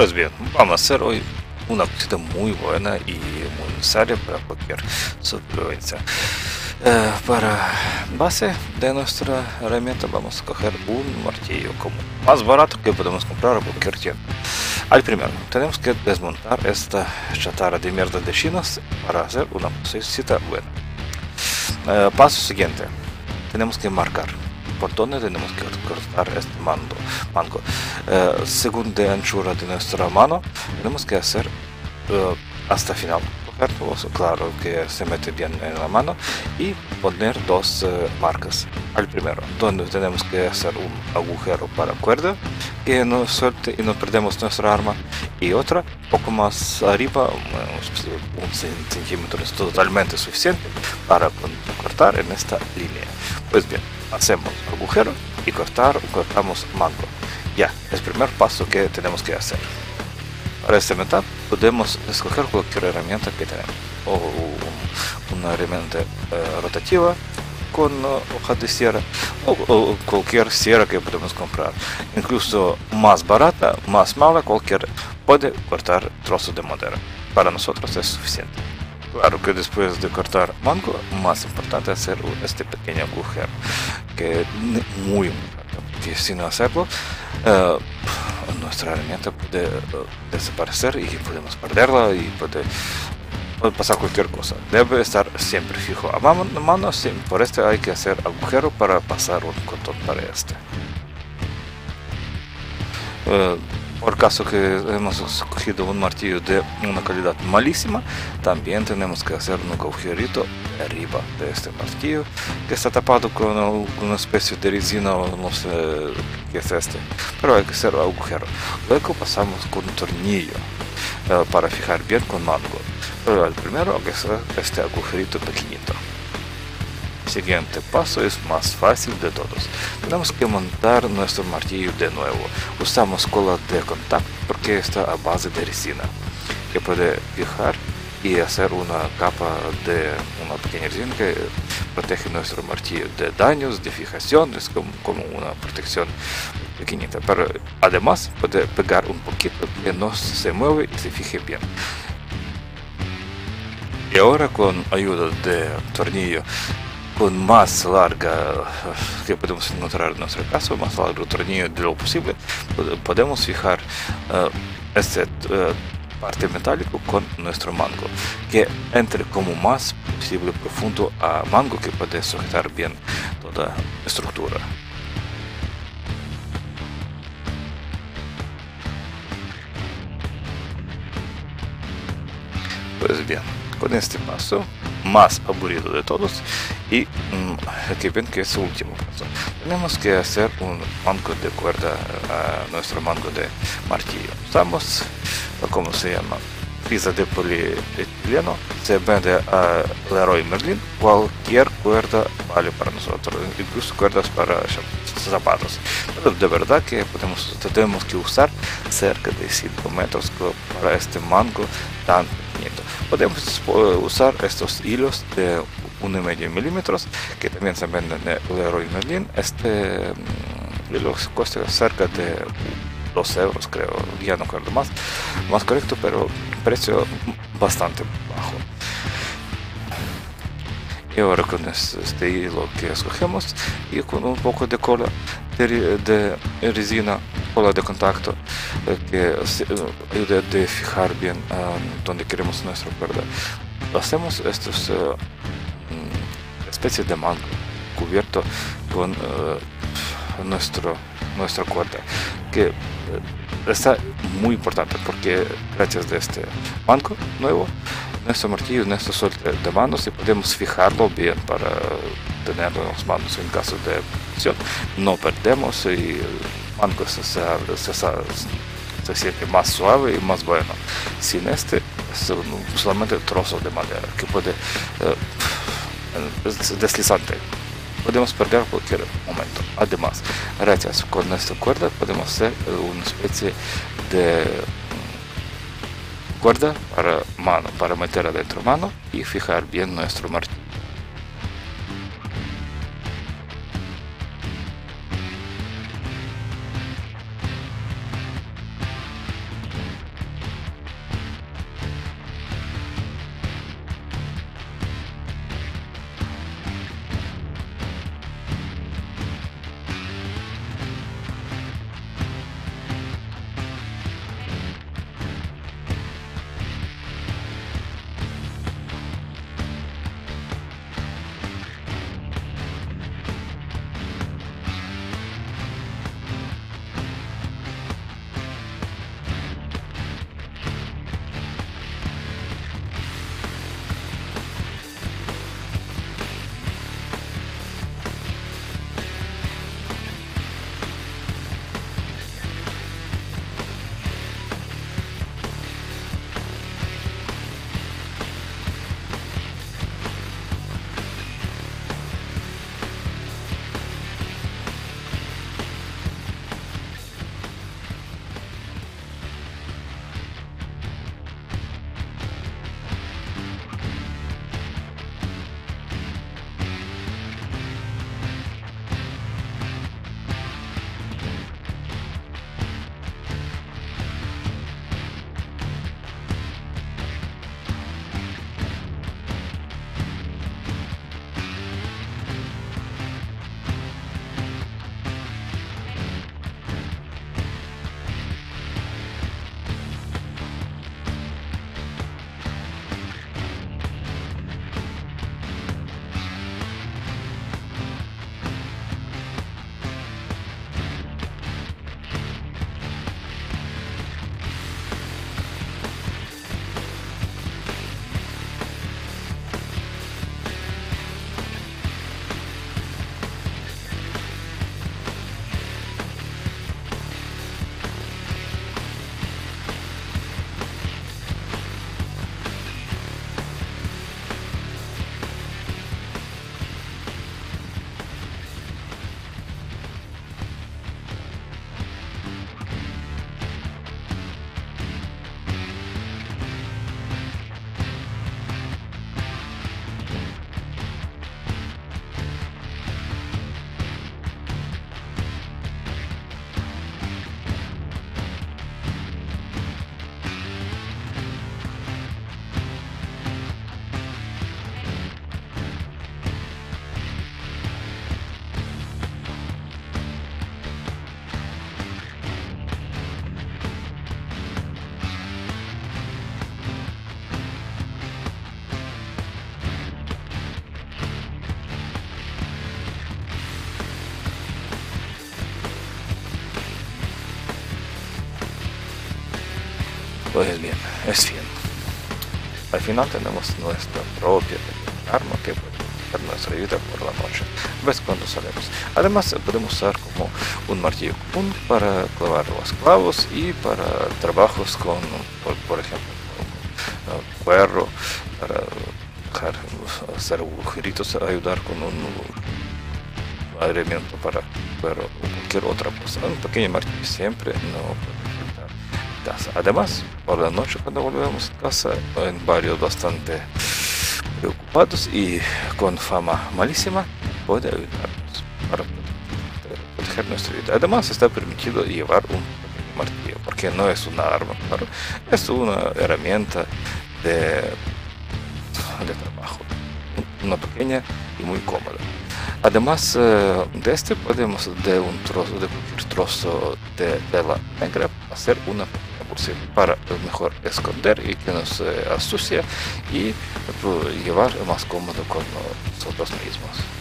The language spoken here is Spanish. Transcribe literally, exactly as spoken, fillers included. Pues bien, vamos a hacer hoy una partida muy buena y muy necesaria para cualquier supervivencia. Eh, para base de nuestra herramienta vamos a coger un martillo común, más barato que podemos comprar a cualquier tienda. Al primero tenemos que desmontar esta chatarra de mierda de chinos para hacer una cosita buena. Eh, paso siguiente, tenemos que marcar por dónde tenemos que cortar este mando, mango. Eh, según la anchura de nuestra mano tenemos que hacer eh, hasta final. Claro que se mete bien en la mano y poner dos eh, marcas. Al primero, donde tenemos que hacer un agujero para cuerda que nos suelte y no perdemos nuestra arma, y otra poco más arriba, un, un centímetro es totalmente suficiente para cortar en esta línea. Pues bien, hacemos agujero y cortar, cortamos mango. Ya, es el primer paso que tenemos que hacer. Para esta meta podemos escoger cualquier herramienta que tenemos, o una herramienta eh, rotativa con hoja de sierra, o, o cualquier sierra que podemos comprar, incluso más barata, más mala, cualquier puede cortar trozos de madera. Para nosotros es suficiente. Claro que después de cortar mango, más importante es hacer este pequeño agujero, que es muy importante, si no hacerlo, eh, nuestra herramienta puede uh, desaparecer y podemos perderla y puede, puede pasar cualquier cosa. Debe estar siempre fijo a mano, mano sí. Por este hay que hacer agujero para pasar un cordón para este. Uh, por caso que hemos escogido un martillo de una calidad malísima, también tenemos que hacer un agujerito arriba de este martillo que está tapado con una especie de resina, no sé qué es este, pero hay que hacer agujero. Luego pasamos con un tornillo eh, para fijar bien con mango, pero al primero hay que hacer este agujerito pequeñito. El siguiente paso es más fácil de todos. Tenemos que montar nuestro martillo de nuevo. Usamos cola de contacto porque está a base de resina, que puede fijar y hacer una capa de una pequeña resina que protege nuestro martillo de daños, de fijación, es como, como una protección pequeñita. Pero además puede pegar un poquito que no se mueve y se fije bien. Y ahora con ayuda de tornillo más larga que podemos encontrar en nuestro caso, más largo tornillo de lo posible, podemos fijar uh, esta uh, parte metálica con nuestro mango, que entre como más posible profundo a mango, que puede sujetar bien toda la estructura. Pues bien, con este paso más aburrido de todos, y mmm, aquí ven que es el último paso. Tenemos que hacer un mango de cuerda a nuestro mango de martillo. Usamos, como se llama, pizza de polietileno, se vende a Leroy Merlin. Cualquier cuerda vale para nosotros, incluso cuerdas para zapatos, pero de verdad que podemos, tenemos que usar cerca de cinco metros para este mango tan pequeñito. Podemos usar estos hilos de uno y medio milímetros que también se venden en Leroy Merlin. Este hilo cuesta cerca de dos euros, creo, ya no recuerdo más más correcto, pero precio bastante bajo. Y ahora con este hilo que escogemos y con un poco de cola de, de resina, cola de contacto, que ayuda de fijar bien um, donde queremos nuestra cuerda, hacemos estas uh, especies de mango cubierto con uh, nuestro nuestra cuerda, que uh, está muy importante porque gracias de este mango nuevo nuestro martillo, nuestro suelta de manos, y podemos fijarlo bien para tener las manos en caso de presión. No perdemos y el mango se, se, se, se siente más suave y más bueno. Sin este, son solamente trozos de madera que puede eh, deslizante. Podemos perder cualquier momento. Además, gracias con esta cuerda podemos hacer una especie de cuerda para mano, para meter adentro mano y fijar bien nuestro martillo. Pues bien, es bien. Al final tenemos nuestra propia arma que puede nuestra ayuda por la noche, ves cuando salemos. Además podemos usar como un martillo común para clavar los clavos y para trabajos con, por, por ejemplo, con cuero, para dejar, hacer agujeritos, ayudar con un aireamiento para cuero o cualquier otra cosa. Un pequeño martillo siempre no. Además, por la noche cuando volvemos a casa, en barrios bastante preocupados y con fama malísima, puede ayudarnos para proteger nuestra vida. Además, está permitido llevar un martillo, porque no es una arma, pero es una herramienta de, de trabajo, una pequeña y muy cómoda. Además de este, podemos de un trozo, de cualquier trozo de tela negra, hacer una para mejor esconder y que nos eh, astucia y llevar más cómodo con nosotros mismos.